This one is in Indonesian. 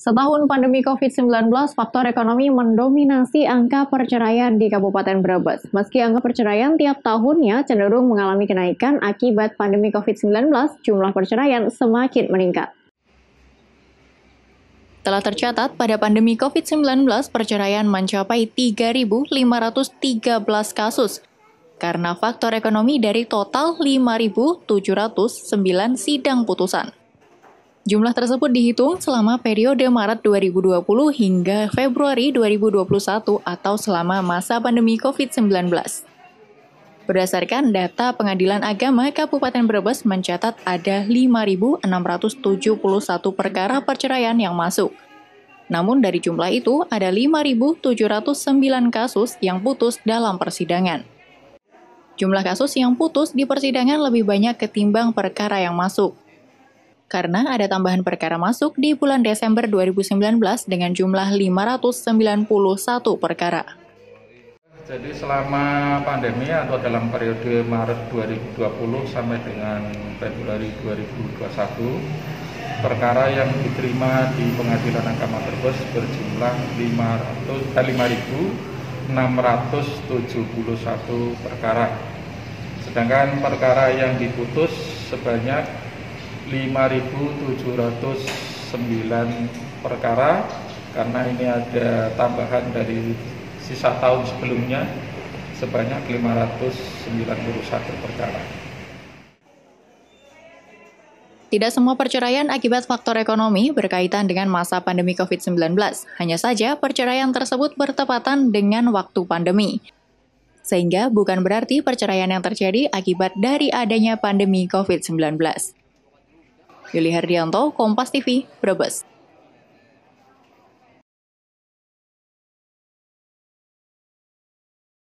Setahun pandemi COVID-19, faktor ekonomi mendominasi angka perceraian di Kabupaten Brebes. Meski angka perceraian tiap tahunnya cenderung mengalami kenaikan akibat pandemi COVID-19, jumlah perceraian semakin meningkat. Telah tercatat pada pandemi COVID-19, perceraian mencapai 3.513 kasus karena faktor ekonomi dari total 5.709 sidang putusan. Jumlah tersebut dihitung selama periode Maret 2020 hingga Februari 2021 atau selama masa pandemi COVID-19. Berdasarkan data Pengadilan Agama Kabupaten Brebes mencatat ada 5.671 perkara perceraian yang masuk. Namun dari jumlah itu ada 5.709 kasus yang putus dalam persidangan. Jumlah kasus yang putus di persidangan lebih banyak ketimbang perkara yang masuk. Karena ada tambahan perkara masuk di bulan Desember 2019 dengan jumlah 591 perkara. Jadi selama pandemi atau dalam periode Maret 2020 sampai dengan Februari 2021, perkara yang diterima di Pengadilan Agama Brebes berjumlah 5.671 perkara. Sedangkan perkara yang diputus sebanyak 5.709 perkara, karena ini ada tambahan dari sisa tahun sebelumnya sebanyak 591 perkara. Tidak semua perceraian akibat faktor ekonomi berkaitan dengan masa pandemi COVID-19. Hanya saja perceraian tersebut bertepatan dengan waktu pandemi. Sehingga bukan berarti perceraian yang terjadi akibat dari adanya pandemi COVID-19. Yuli Herdianto, Kompas TV, Brebes.